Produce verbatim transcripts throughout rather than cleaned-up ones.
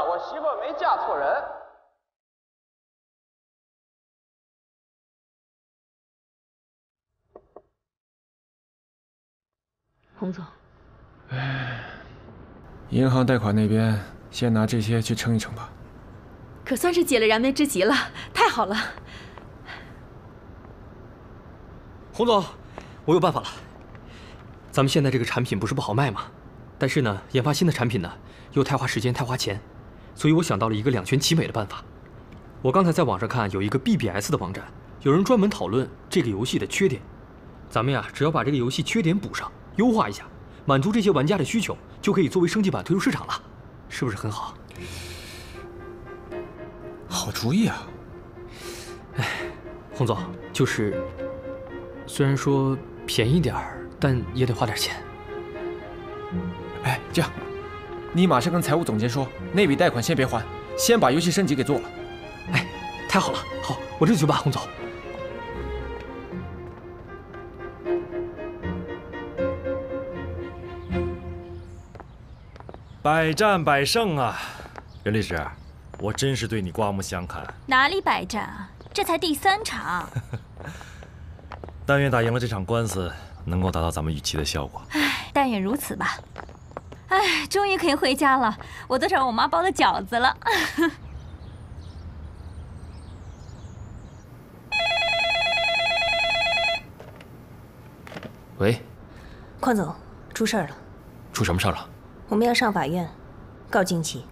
啊，我媳妇没嫁错人。洪总，哎，银行贷款那边先拿这些去撑一撑吧。可算是解了燃眉之急了，太好了。洪总，我有办法了。咱们现在这个产品不是不好卖吗？但是呢，研发新的产品呢，又太花时间，太花钱。 所以我想到了一个两全其美的办法。我刚才在网上看有一个 B B S 的网站，有人专门讨论这个游戏的缺点。咱们呀，只要把这个游戏缺点补上，优化一下，满足这些玩家的需求，就可以作为升级版推出市场了，是不是很好？好主意啊！哎，洪总，就是虽然说便宜点儿，但也得花点钱。哎，这样。 你马上跟财务总监说，那笔贷款先别还，先把游戏升级给做了。哎，太好了，好，我这就去办，洪总。百战百胜啊，任律师，我真是对你刮目相看。哪里百战啊，这才第三场。但愿打赢了这场官司，能够达到咱们预期的效果。哎，但愿如此吧。 哎，终于可以回家了！我都找我妈包的饺子了。喂，邝总，出事儿了！出什么事儿了？我们要上法院，告近期。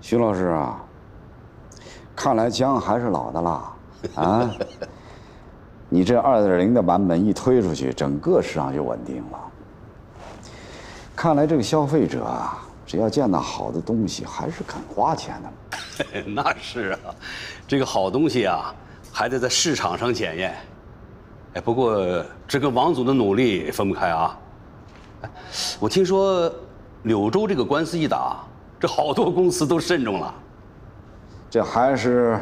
徐老师啊，看来姜还是老的辣啊！你这 二点零 的版本一推出去，整个市场就稳定了。 看来这个消费者啊，只要见到好的东西，还是肯花钱的。那是啊，这个好东西啊，还得在市场上检验。哎，不过这跟王总的努力分不开啊。哎，我听说柳州这个官司一打，这好多公司都慎重了。这还是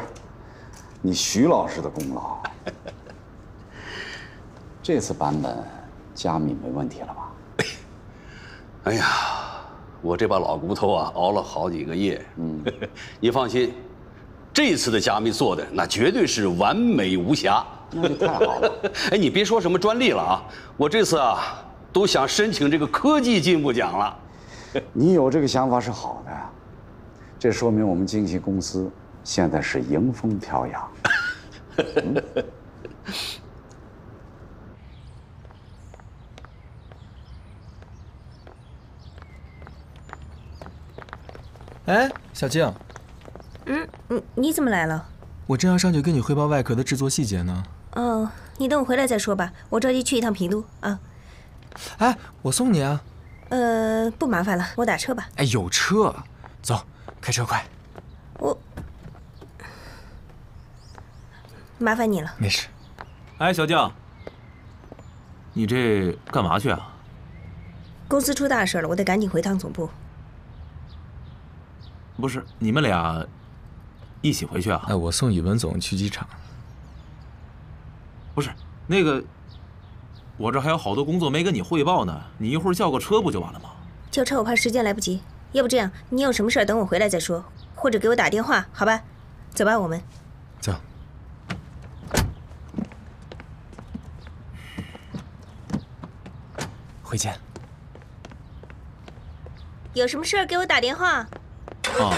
你徐老师的功劳。这次版本加密没问题了吧？ 哎呀，我这把老骨头啊，熬了好几个夜。嗯，你放心，这次的加密做的那绝对是完美无瑕。那就太好了。哎，你别说什么专利了啊，我这次啊都想申请这个科技进步奖了。你有这个想法是好的，这说明我们经纪公司现在是迎风飘扬。嗯哎，小静。嗯，你你怎么来了？我正要上去跟你汇报外壳的制作细节呢。哦，你等我回来再说吧，我着急去一趟郫都啊。哎，我送你啊。呃，不麻烦了，我打车吧。哎，有车，走，开车快。我，麻烦你了。没事。哎，小静，你这干嘛去啊？公司出大事了，我得赶紧回趟总部。 不是你们俩一起回去啊？哎，我送宇文总去机场。不是那个，我这还有好多工作没跟你汇报呢，你一会儿叫个车不就完了吗？叫车我怕时间来不及，要不这样，你有什么事儿等我回来再说，或者给我打电话，好吧？走吧，我们走。回见。有什么事儿给我打电话。 啊！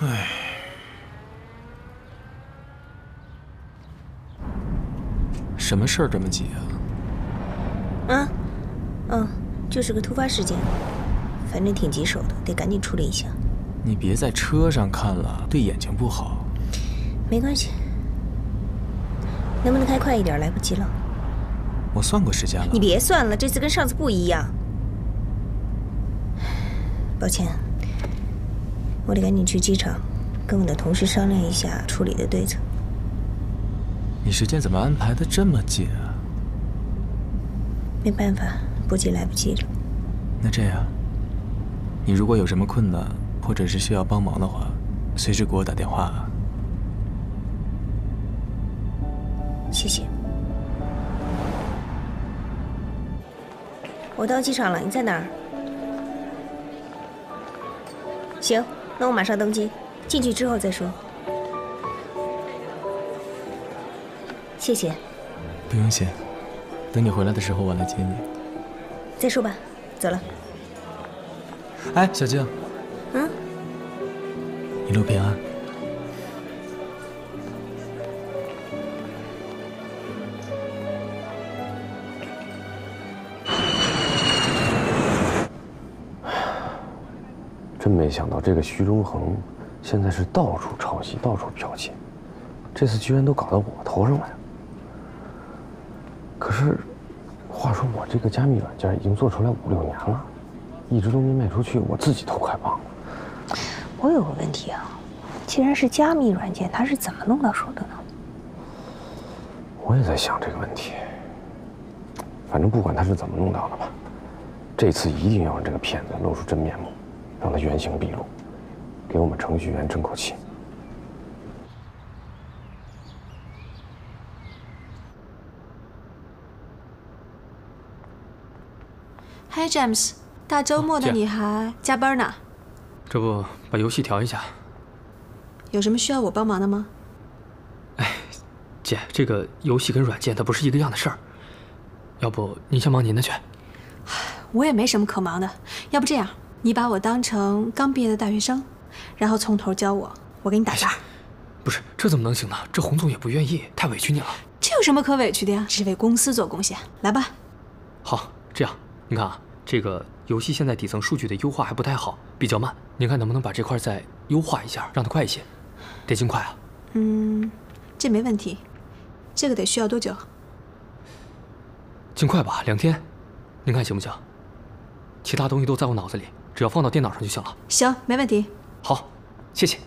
哎，什么事儿这么急啊？啊，嗯，就是个突发事件，反正挺棘手的，得赶紧处理一下。你别在车上看了，对眼睛不好。没关系，能不能开快一点？来不及了。我算过时间了。你别算了，这次跟上次不一样。 抱歉，我得赶紧去机场，跟我的同事商量一下处理的对策。你时间怎么安排的这么紧啊？没办法，不急来不及了。那这样，你如果有什么困难或者是需要帮忙的话，随时给我打电话啊。谢谢。我到机场了，你在哪儿？行，那我马上登机，进去之后再说。谢谢。不用谢，等你回来的时候我来接你。再说吧，走了。哎，小静。嗯。一路平安。 真没想到，这个徐中恒现在是到处抄袭，到处剽窃，这次居然都搞到我头上来了。可是，话说我这个加密软件已经做出来五六年了，一直都没卖出去，我自己都快忘了。我有个问题啊，既然是加密软件，它是怎么弄到手的呢？我也在想这个问题。反正不管它是怎么弄到的吧，这次一定要让这个骗子露出真面目。 让他原形毕露，给我们程序员争口气。嗨 ，James， 大周末的你还加班呢？这不，把游戏调一下。有什么需要我帮忙的吗？哎，姐，这个游戏跟软件它不是一个样的事儿，要不您先忙您的去。我也没什么可忙的，要不这样。 你把我当成刚毕业的大学生，然后从头教我，我给你打杂。不是，这怎么能行呢？这洪总也不愿意，太委屈你了。这有什么可委屈的呀？是为公司做贡献。来吧。好，这样，你看啊，这个游戏现在底层数据的优化还不太好，比较慢。您看能不能把这块再优化一下，让它快一些？得尽快啊。嗯，这没问题。这个得需要多久？尽快吧，两天。您看行不行？其他东西都在我脑子里。 只要放到电脑上就行了。行，没问题。好，谢谢。